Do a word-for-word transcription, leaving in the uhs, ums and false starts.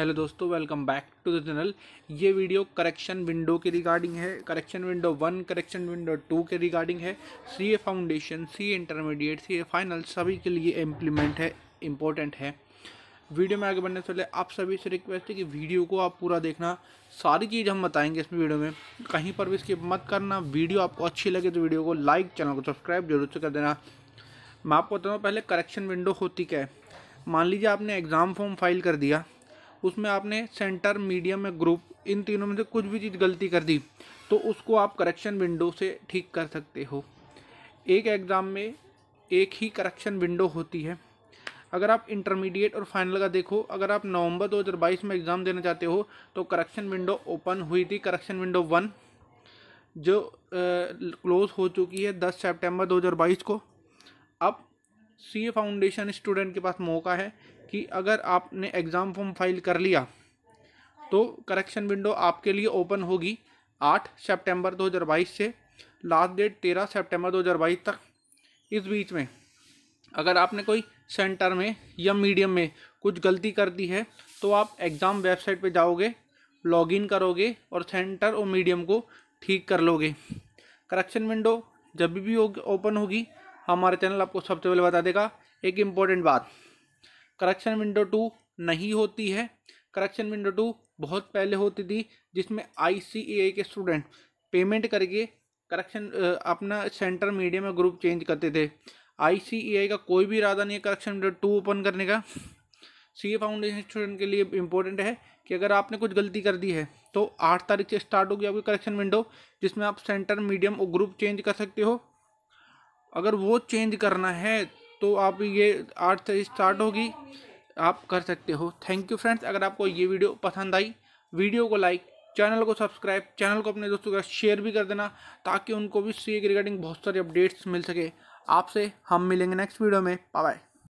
Hello दोस्तों, welcome back to the channel. ये video correction window के रिगार्डिंग है, correction window one, correction window two के regarding है। CA foundation, CA intermediate, CA final सभी के लिए इम्प्लीमेंट है, इम्पोर्टेंट है। वीडियो में आगे बढ़ने से पहले आप सभी से रिक्वेस्ट है कि वीडियो को आप पूरा देखना, सारी चीज़ हम बताएंगे इसमें वीडियो में, कहीं पर भी स्किप मत करना। वीडियो आपको अच्छी लगे तो वीडियो को लाइक, चैनल को सब्सक्राइब जरूर से कर देना। मैं आपको बताऊँ पहले करेक्शन विंडो होती क्या है। मान लीजिए आपने एग्ज़ाम फॉर्म फाइल कर दिया, उसमें आपने सेंटर, मीडियम या ग्रुप इन तीनों में से कुछ भी चीज़ गलती कर दी तो उसको आप करेक्शन विंडो से ठीक कर सकते हो। एक एग्ज़ाम में एक ही करेक्शन विंडो होती है। अगर आप इंटरमीडिएट और फाइनल का देखो, अगर आप नवंबर दो हज़ार बाईस में एग्ज़ाम देना चाहते हो तो करेक्शन विंडो ओपन हुई थी, करेक्शन विंडो वन, जो क्लोज़ हो चुकी है दस सेप्टेम्बर दो हज़ार बाईस को। अब सीए फाउंडेशन स्टूडेंट के पास मौका है कि अगर आपने एग्ज़ाम फॉर्म फाइल कर लिया तो करेक्शन विंडो आपके लिए ओपन होगी आठ सितंबर दो हज़ार बाईस से लास्ट डेट तेरह सितंबर दो हज़ार बाईस तक। इस बीच में अगर आपने कोई सेंटर में या मीडियम में कुछ गलती कर दी है तो आप एग्ज़ाम वेबसाइट पे जाओगे, लॉगिन करोगे और सेंटर और मीडियम को ठीक कर लोगे। करेक्शन विंडो जब भी ओपन होगी हमारे चैनल आपको सबसे पहले बता देगा। एक इम्पॉर्टेंट बात, करेक्शन विंडो टू नहीं होती है। करेक्शन विंडो टू बहुत पहले होती थी जिसमें आई सी ए आई के स्टूडेंट पेमेंट करके करेक्शन अपना सेंटर, मीडियम या ग्रुप चेंज करते थे। आई सी ए आई का कोई भी इरादा नहीं है करेक्शन विंडो टू ओपन करने का। सीए फाउंडेशन स्टूडेंट के लिए इम्पोर्टेंट है कि अगर आपने कुछ गलती कर दी है तो आठ तारीख से स्टार्ट होगी आपकी करेक्शन विंडो, जिसमें आप सेंटर, मीडियम और ग्रुप चेंज कर सकते हो। अगर वो चेंज करना है तो आप ये आठ से स्टार्ट होगी, आप कर सकते हो। थैंक यू फ्रेंड्स, अगर आपको ये वीडियो पसंद आई, वीडियो को लाइक, चैनल को सब्सक्राइब, चैनल को अपने दोस्तों के साथ शेयर भी कर देना ताकि उनको भी सीए के रिगार्डिंग बहुत सारी अपडेट्स मिल सके। आपसे हम मिलेंगे नेक्स्ट वीडियो में। Bye bye.